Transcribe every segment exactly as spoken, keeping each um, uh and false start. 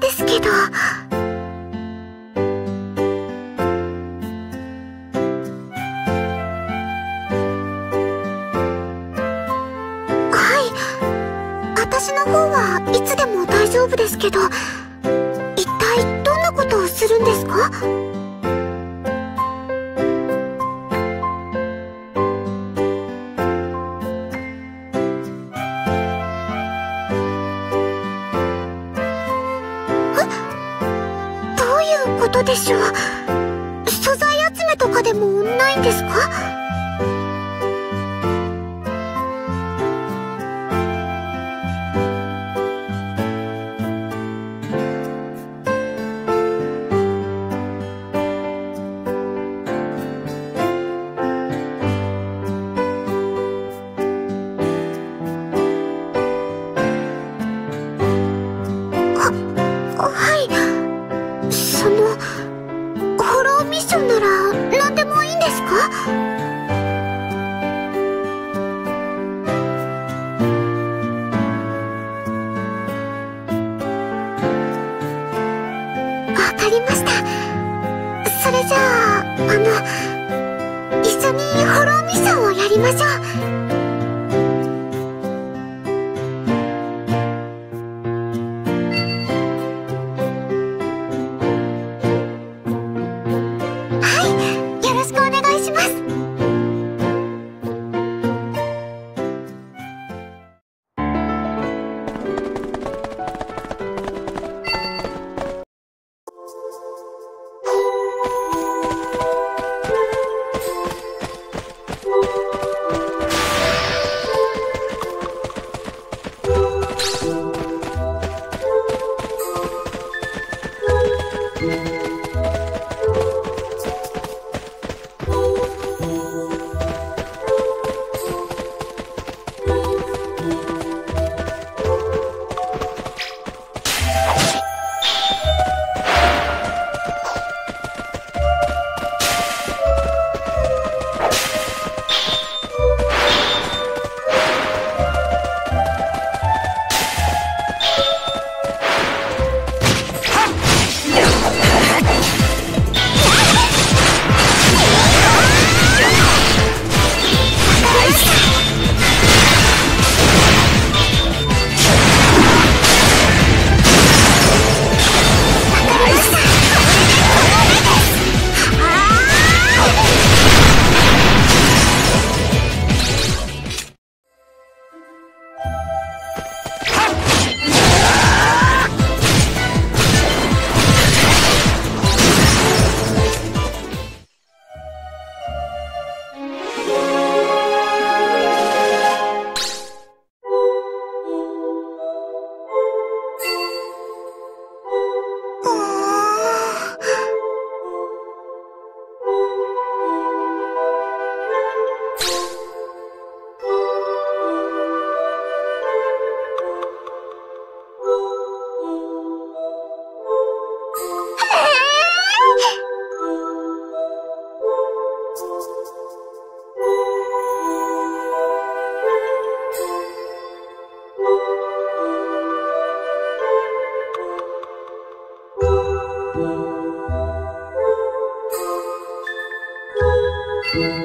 れですけど。はい、私の方はいつでも大丈夫ですけど、一体どんなことをするんですか？でしょう。素材集めとかでもないんですか？は、はい、そのミッションなら何でもいいんですか？わかりました。それじゃあ、あの一緒にホローミッションをやりましょう。you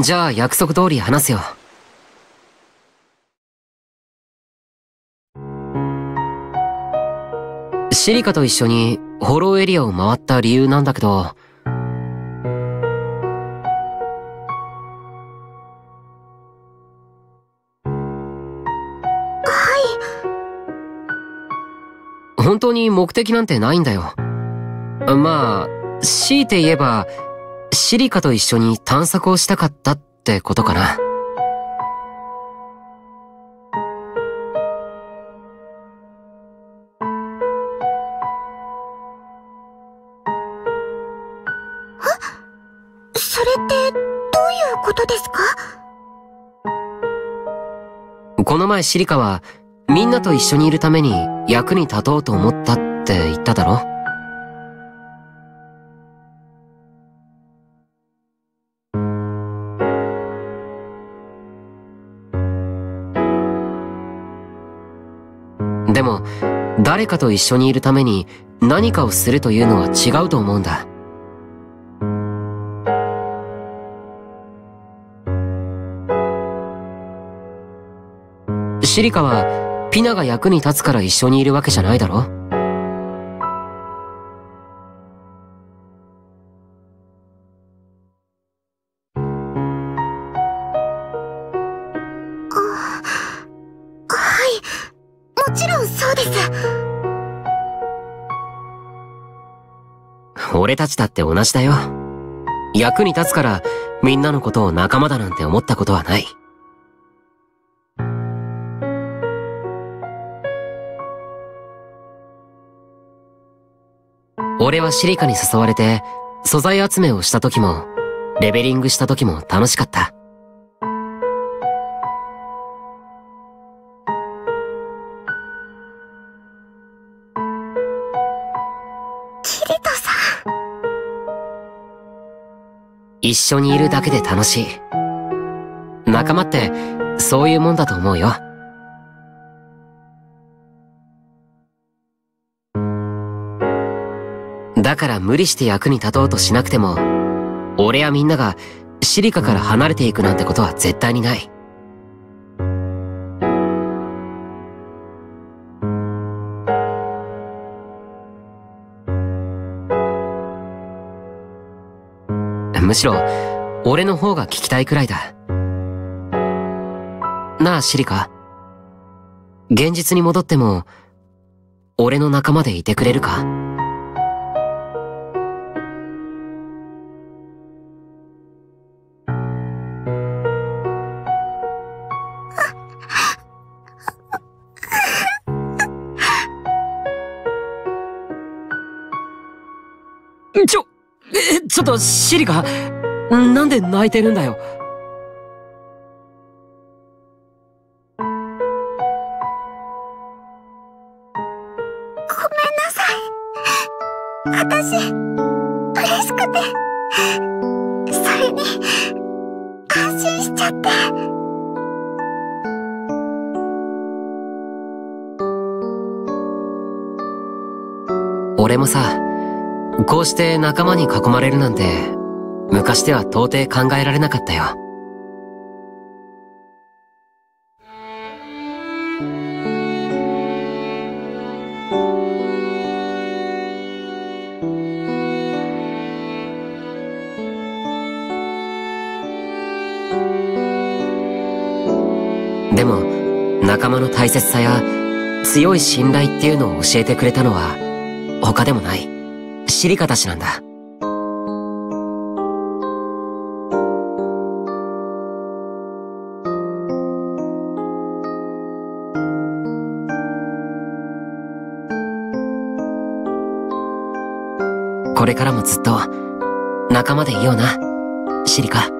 じゃあ約束通り話すよ。シリカと一緒にホローエリアを回った理由なんだけど、はい、本当に目的なんてないんだよ。まあ強いて言えばシリカと一緒に探索をしたかったってことかな。え？それってどういうことですか？この前シリカはみんなと一緒にいるために役に立とうと思ったって言っただろ？でも誰かと一緒にいるために何かをするというのは違うと思うんだ。シリカはピナが役に立つから一緒にいるわけじゃないだろ。はい、もちろんそうです。俺たちだって同じだよ。役に立つからみんなのことを仲間だなんて思ったことはない。俺はシリカに誘われて素材集めをした時もレベリングした時も楽しかった。キリトさん。一緒にいるだけで楽しい。仲間ってそういうもんだと思うよ。だから無理して役に立とうとしなくても、俺やみんながシリカから離れていくなんてことは絶対にない。むしろ、俺の方が聞きたいくらいだ。なあ、シリカ。現実に戻っても、俺の仲間でいてくれるか？ちょ、え、ちょっと、シリカ、なんで泣いてるんだよ。ごめんなさい。私、嬉しくて、それに、感心しちゃって。俺もさ、こうして仲間に囲まれるなんて、昔では到底考えられなかったよ。でも、仲間の大切さや強い信頼っていうのを教えてくれたのは、他でもない。シリカたちなんだ。これからもずっと仲間でいような、シリカ。